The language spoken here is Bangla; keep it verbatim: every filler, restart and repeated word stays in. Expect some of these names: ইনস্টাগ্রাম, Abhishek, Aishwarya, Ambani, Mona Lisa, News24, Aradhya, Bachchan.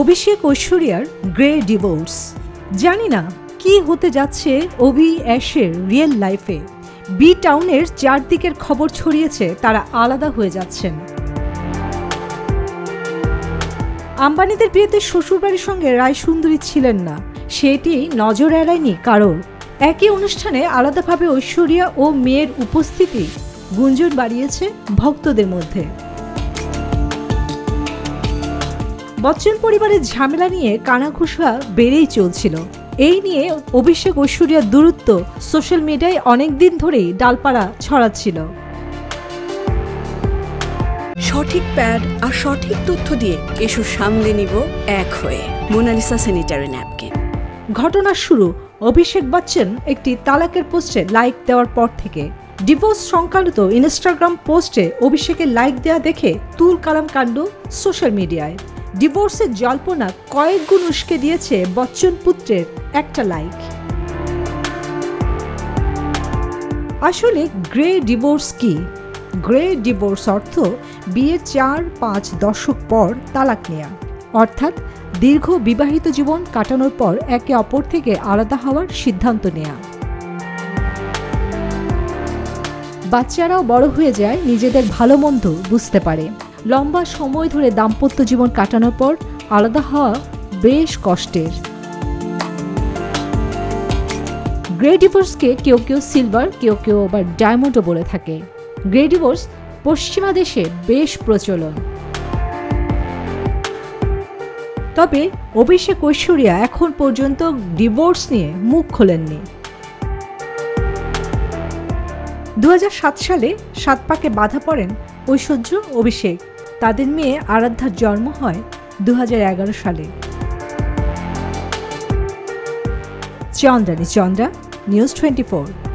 অভিষেক ঐশ্বরিয়ার গ্রে ডিভোর্স। জানি না কি হতে যাচ্ছে অভি অ্যাশের রিয়েল লাইফে। বি টাউনের চারদিকের খবর ছড়িয়েছে তারা আলাদা হয়ে যাচ্ছেন। আম্বানিদের বিয়েতে শ্বশুরবাড়ির সঙ্গে রায়সুন্দরী ছিলেন না, সেটি নজর এড়ায়নি কারণ। একই অনুষ্ঠানে আলাদাভাবে ঐশ্বরিয়া ও মেয়ের উপস্থিতি গুঞ্জন বাড়িয়েছে ভক্তদের মধ্যে। বচ্চন পরিবারের ঝামেলা নিয়ে কানাঘুষা বেড়েই চলছিল। এই নিয়ে অভিষেক ঐশ্বরিয়ার দূরত্ব সোশ্যাল মিডিয়ায় অনেকদিন ধরেই ডালপালা ছড়াচ্ছিল। সঠিক প্যাড আর সঠিক তথ্য দিয়ে এসব সামলে নিব এক হয়ে। Monalisa sanitary napkin. ঘটনার শুরু অভিষেক বচ্চন একটি তালাকের পোস্টে লাইক দেওয়ার পর থেকে। ডিভোর্স সংক্রান্ত ইনস্টাগ্রাম পোস্টে অভিষেকের লাইক দেওয়া দেখে তুল কালাম কাণ্ড সোশ্যাল মিডিয়ায়। ডিভোর্সের জল্পনা কয়েক গুণ উস্কে দিয়েছে বচ্চন পুত্রের একটা লাইক। আসলে গ্রে ডিভোর্স কি? গ্রে ডিভোর্স অর্থ বিয়ের চার পাঁচ দশক পর তালাক নেয়া, অর্থাৎ দীর্ঘ বিবাহিত জীবন কাটানোর পর একে অপর থেকে আলাদা হওয়ার সিদ্ধান্ত নেয়া। বাচ্চারাও বড় হয়ে যায়, নিজেদের ভালো মন্দ বুঝতে পারে। লম্বা সময় ধরে দাম্পত্য জীবন কাটানোর পর আলাদা হওয়া বেশ কষ্টের। গ্রে ডিভোর্সকে কেউ কেউ সিলভার, কেউ কেউ আবার ডায়মন্ডও বলে থাকে। গ্রে ডিভোর্স পশ্চিমা দেশে বেশ প্রচলন। তবে অভিষেক ঐশ্বরিয়া এখন পর্যন্ত ডিভোর্স নিয়ে মুখ খোলেননি। দু হাজার সাত সালে সাত পাকে বাধা পড়েন ঐশ্বর্য অভিষেক। তাদের মেয়ে আরাধ্যার জন্ম হয় দু হাজার এগারো সালে। Chandrani Chandra, news twenty four.